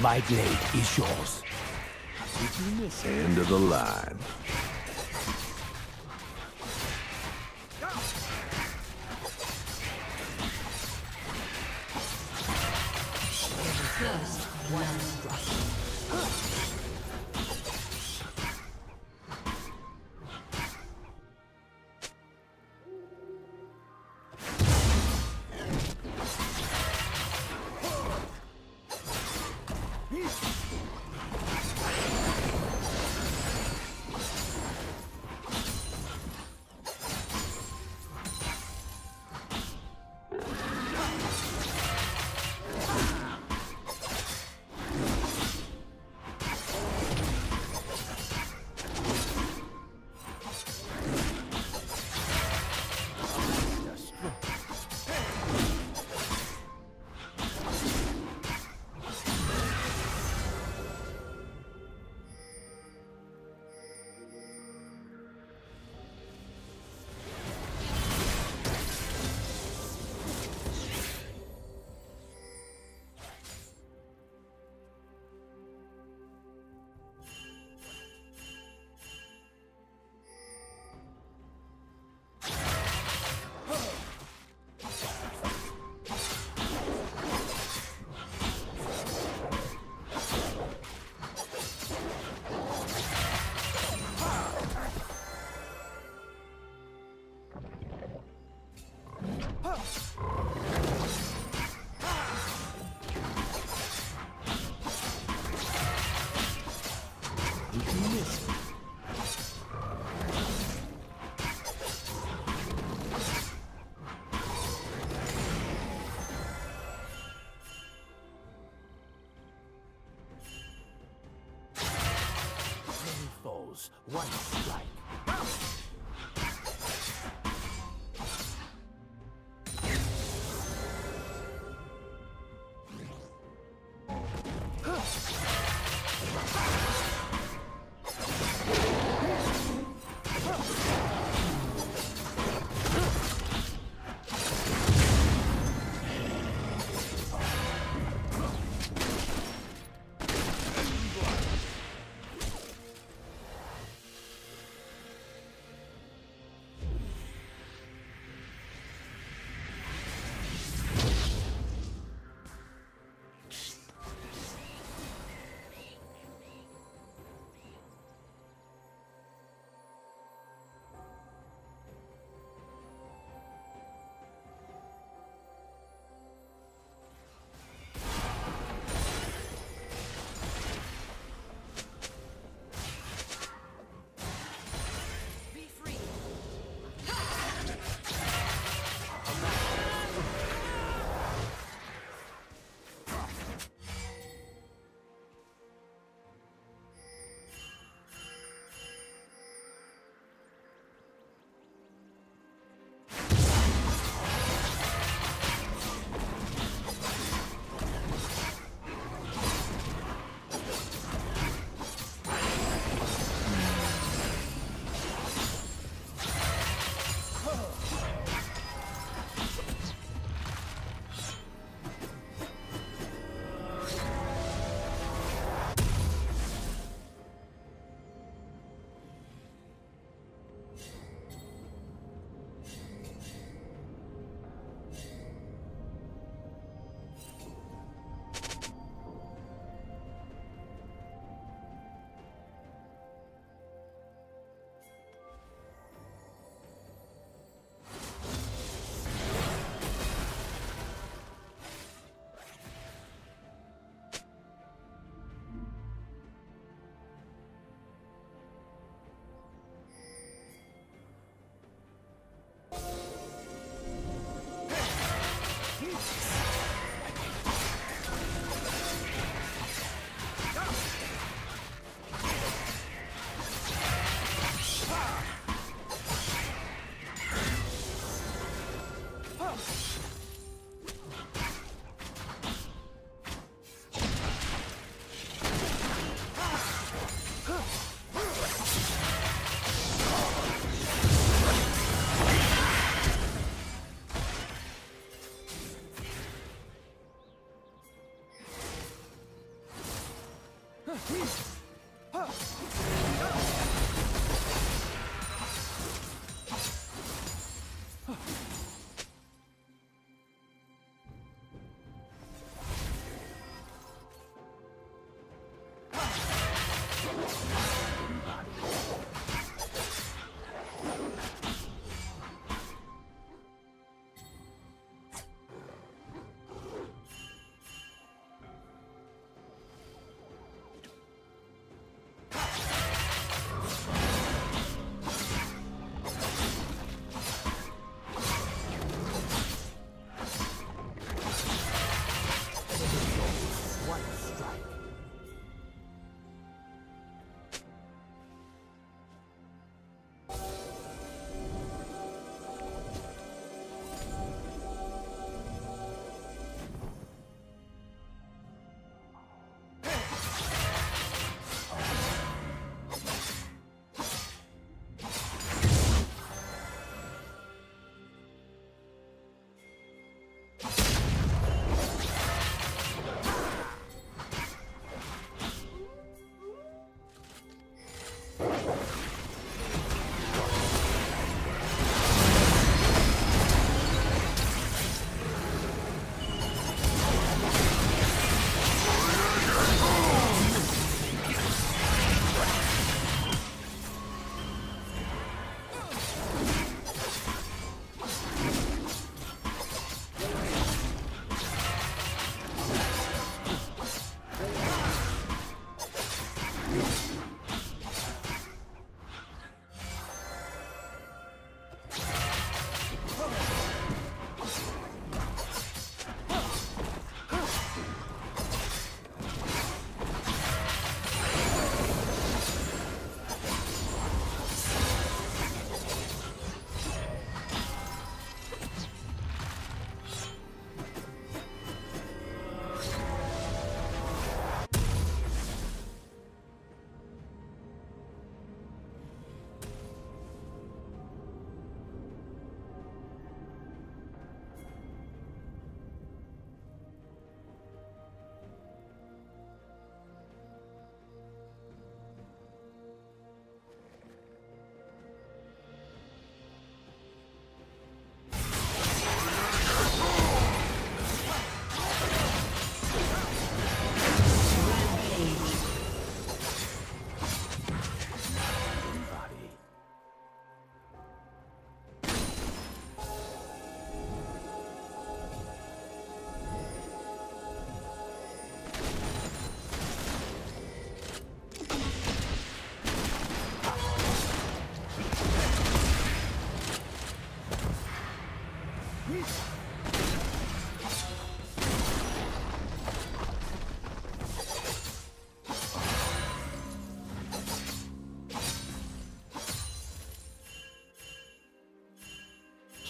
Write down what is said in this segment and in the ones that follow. My blade is yours. End of the line. First one. One strike.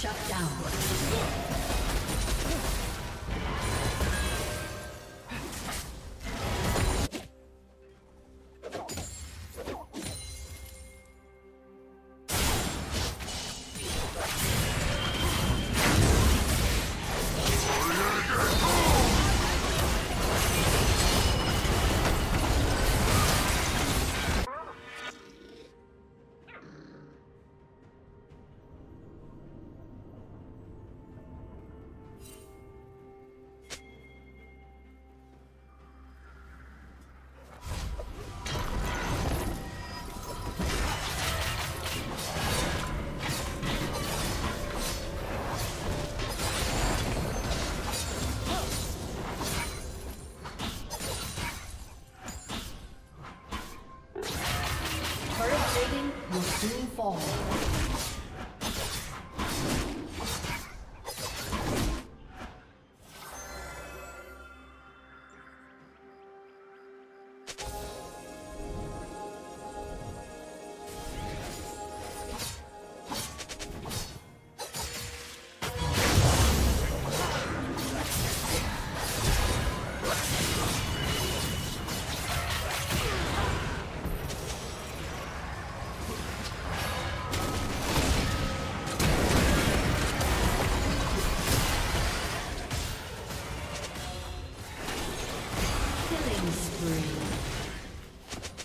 Shut down.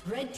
Red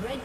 Red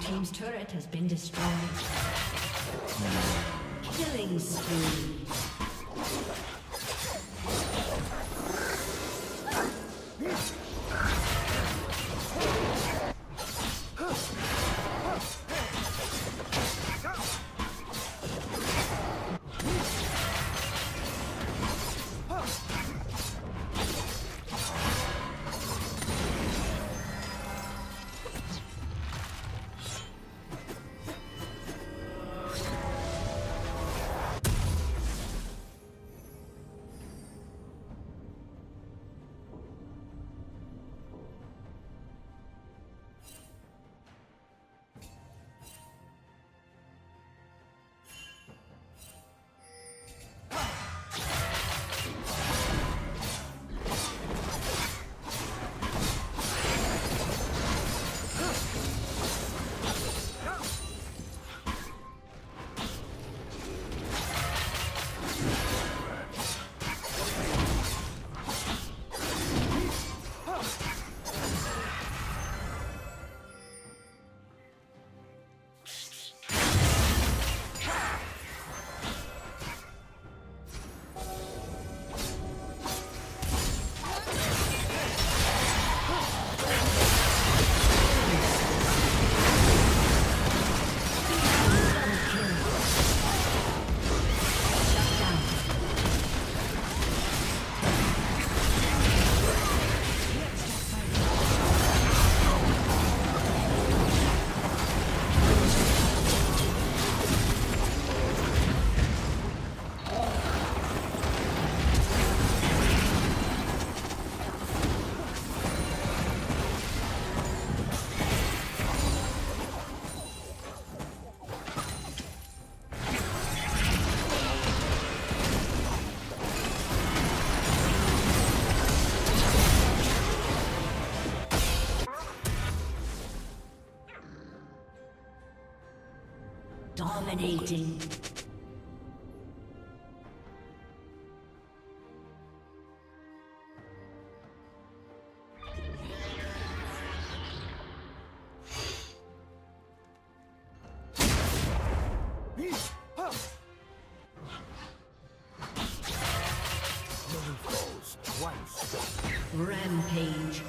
team's turret has been destroyed. Killing spree. Dominating. Rampage.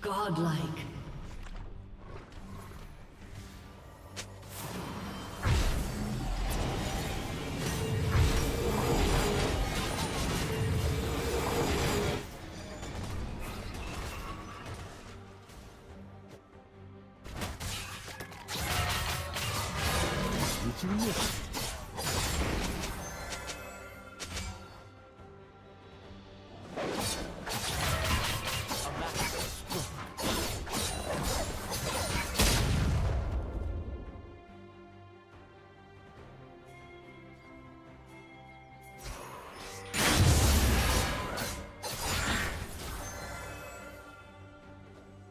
Godlike. Curious. Team's turret has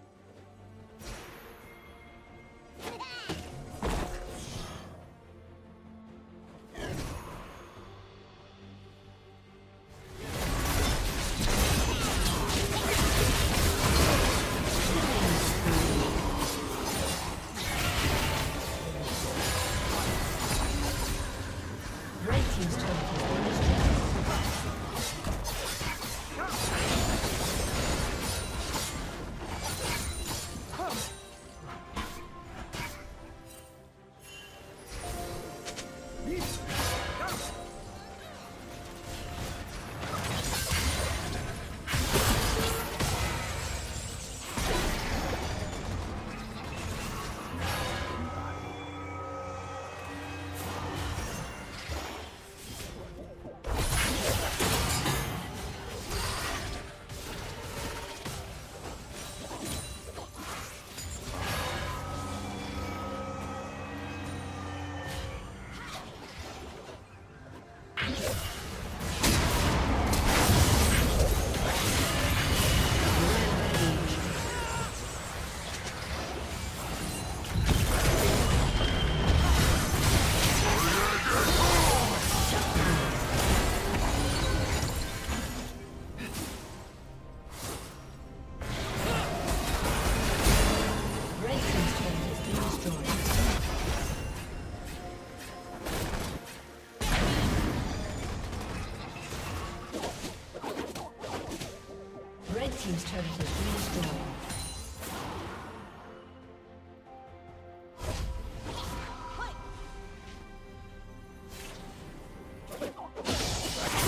been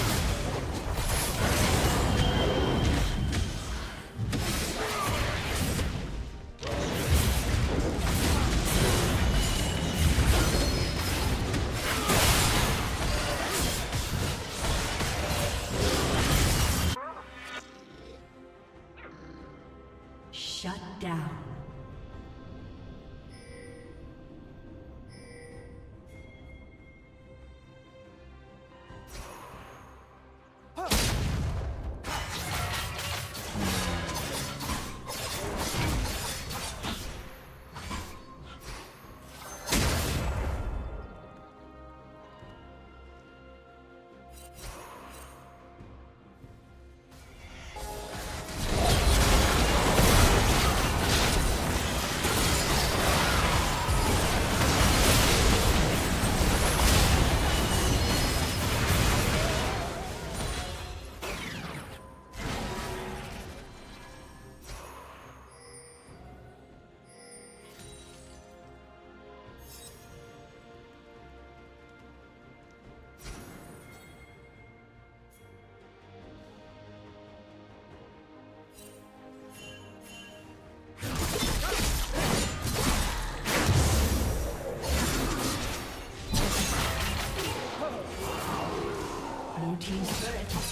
destroyed. Shut down. Team's turret has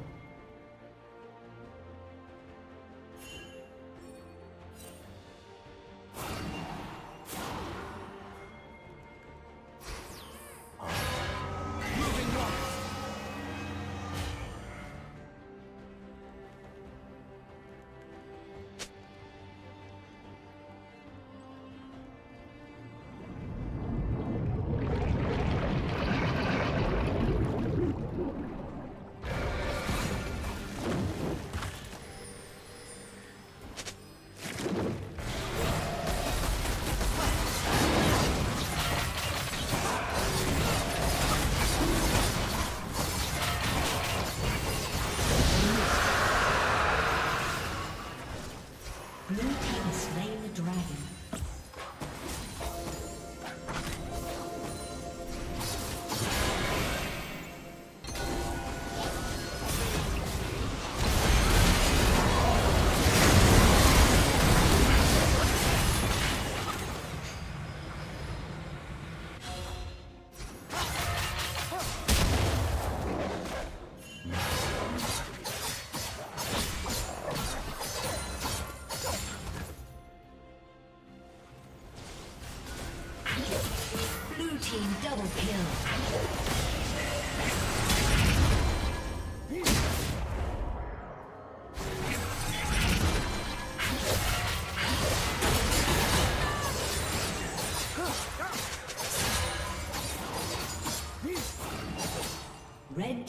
Red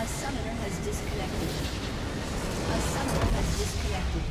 A summoner has disconnected.